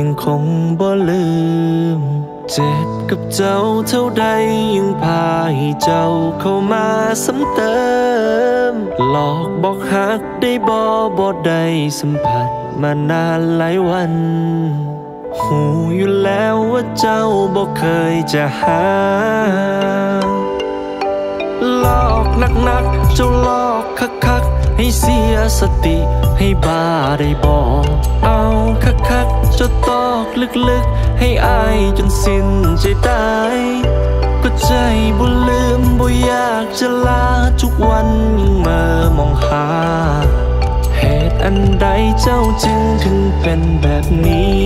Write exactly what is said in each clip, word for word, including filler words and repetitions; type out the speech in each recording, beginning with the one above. ยังคงบ่ลืมเจ็บกับเจ้าเท่าใดยังพาให้เจ้าเข้ามาซ้ำเติมหลอกบอกหักได้บ่บ่ได้สัมผัสมานานหลายวันหูอยู่แล้วว่าเจ้าบ่เคยจะหาหลอกหนักๆเจ้าหลอกคักๆให้เสียสติให้บ้าได้บ่เอาคักๆเจ้าตอกลึกๆให้อายจนสิ้นใจตายก็ใจบ่ลืมบ่อยากจะลาทุกวันยังเมื่อมองหาเหตุอันใดเจ้าจึงถึงเป็นแบบนี้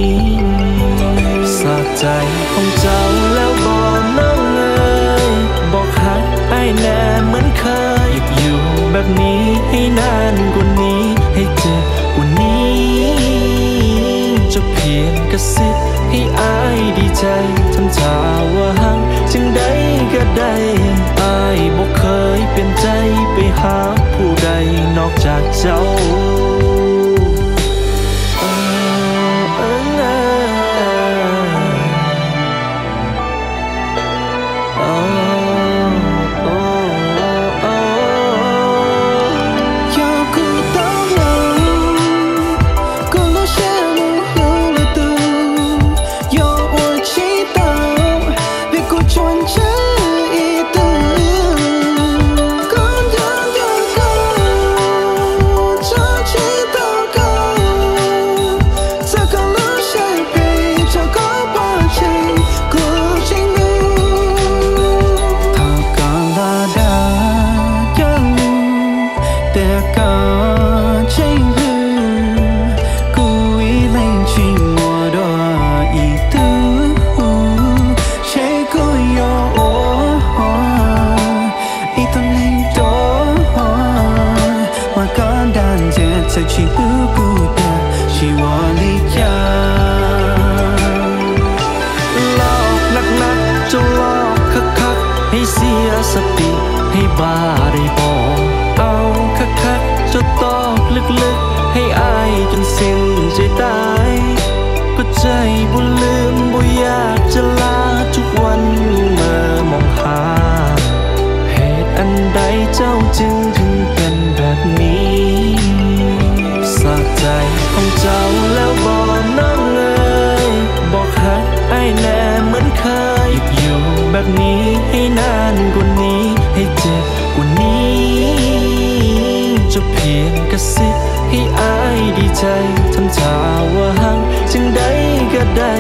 สาใจของเจ้าแล้วบ่น้องเอ๋ยบอกหักไอ้แน่เหมือนเคยอยู่แบบนี้ให้นานกว่านี้ให้เจ็บกว่านี้จะเพียงกระซิบให้อายดีใจทำท่าว่าหักจึงได้ก็ได้อายบอกเคยเปลี่ยนใจไปหาผู้ใดนอกจากเจ้าใจทำท่าว่าหักจึงได้ก็ได้